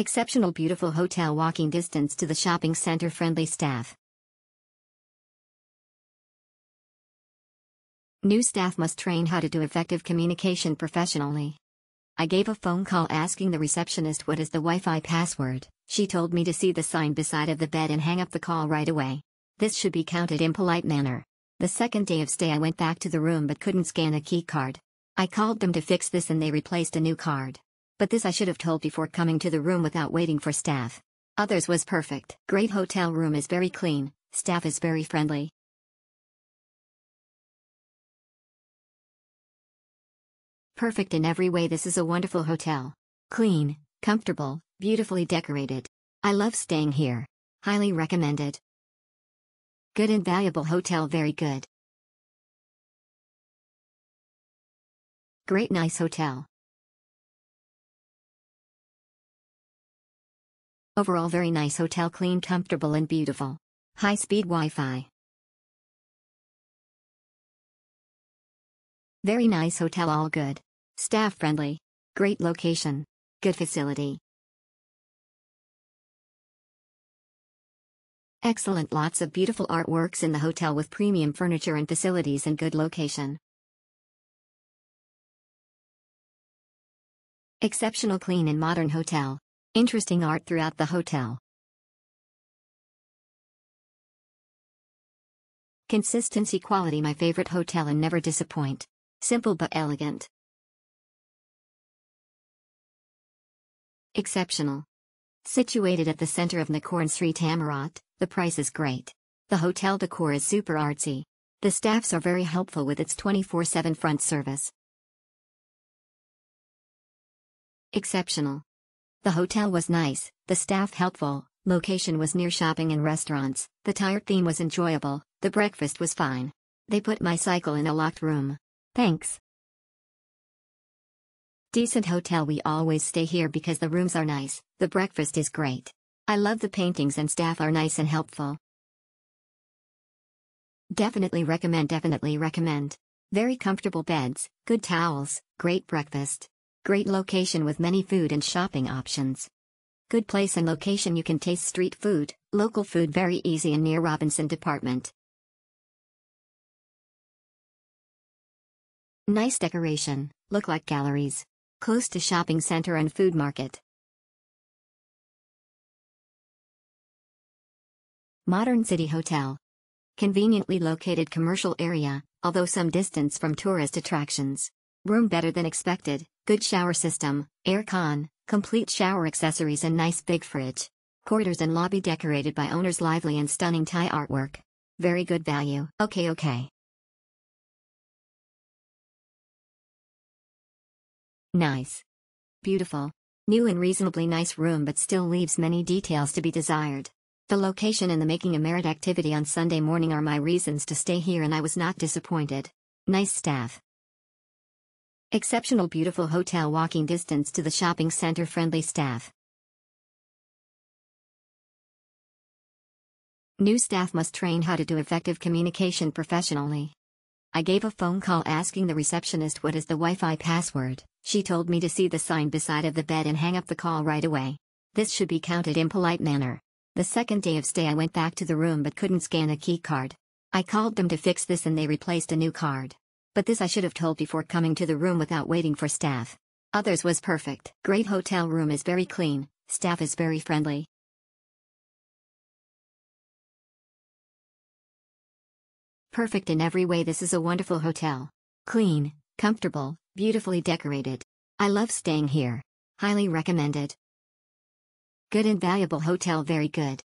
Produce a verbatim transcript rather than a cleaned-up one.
Exceptional beautiful hotel, walking distance to the shopping center, friendly staff. New staff must train how to do effective communication professionally. I gave a phone call asking the receptionist what is the Wi-Fi password. She told me to see the sign beside of the bed and hang up the call right away. This should be counted impolite manner. The second day of stay I went back to the room but couldn't scan a key card. I called them to fix this and they replaced a new card. But this I should have told before coming to the room without waiting for staff. Others was perfect. Great hotel room is very clean, staff is very friendly. Perfect in every way, this is a wonderful hotel. Clean, comfortable, beautifully decorated. I love staying here. Highly recommended. Good and valuable hotel, very good. Great nice hotel. Overall very nice hotel, clean, comfortable and beautiful. High-speed Wi-Fi. Very nice hotel, all good. Staff friendly. Great location. Good facility. Excellent, lots of beautiful artworks in the hotel with premium furniture and facilities and good location. Exceptional clean and modern hotel. Interesting art throughout the hotel. Consistency, quality, my favorite hotel and never disappoint. Simple but elegant. Exceptional. Situated at the center of Nakhon Sri Tamarat, the price is great. The hotel decor is super artsy. The staffs are very helpful with its twenty-four seven front service. Exceptional. The hotel was nice, the staff helpful, location was near shopping and restaurants, the tire theme was enjoyable, the breakfast was fine. They put my cycle in a locked room. Thanks. Decent hotel, we always stay here because the rooms are nice, the breakfast is great. I love the paintings and staff are nice and helpful. Definitely recommend, definitely recommend. Very comfortable beds, good towels, great breakfast. Great location with many food and shopping options. Good place and location, you can taste street food, local food very easy and near Robinson Department. Nice decoration, look like galleries. Close to shopping center and food market. Modern city hotel. Conveniently located commercial area, although some distance from tourist attractions. Room better than expected. Good shower system, air con, complete shower accessories and nice big fridge. Corridors and lobby decorated by owner's lively and stunning Thai artwork. Very good value. Okay, okay. Nice. Beautiful. New and reasonably nice room but still leaves many details to be desired. The location and the making a merit activity on Sunday morning are my reasons to stay here and I was not disappointed. Nice staff. Exceptional beautiful hotel, walking distance to the shopping center, friendly staff. New staff must train how to do effective communication professionally. I gave a phone call asking the receptionist what is the Wi-Fi password. She told me to see the sign beside of the bed and hang up the call right away. This should be counted impolite manner. The second day of stay I went back to the room but couldn't scan a key card. I called them to fix this and they replaced a new card. But this I should have told before coming to the room without waiting for staff. Others was perfect. Great hotel room is very clean, staff is very friendly. Perfect in every way, this is a wonderful hotel. Clean, comfortable, beautifully decorated. I love staying here. Highly recommended. Good and valuable hotel, very good.